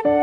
And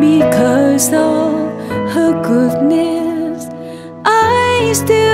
because of her goodness, I still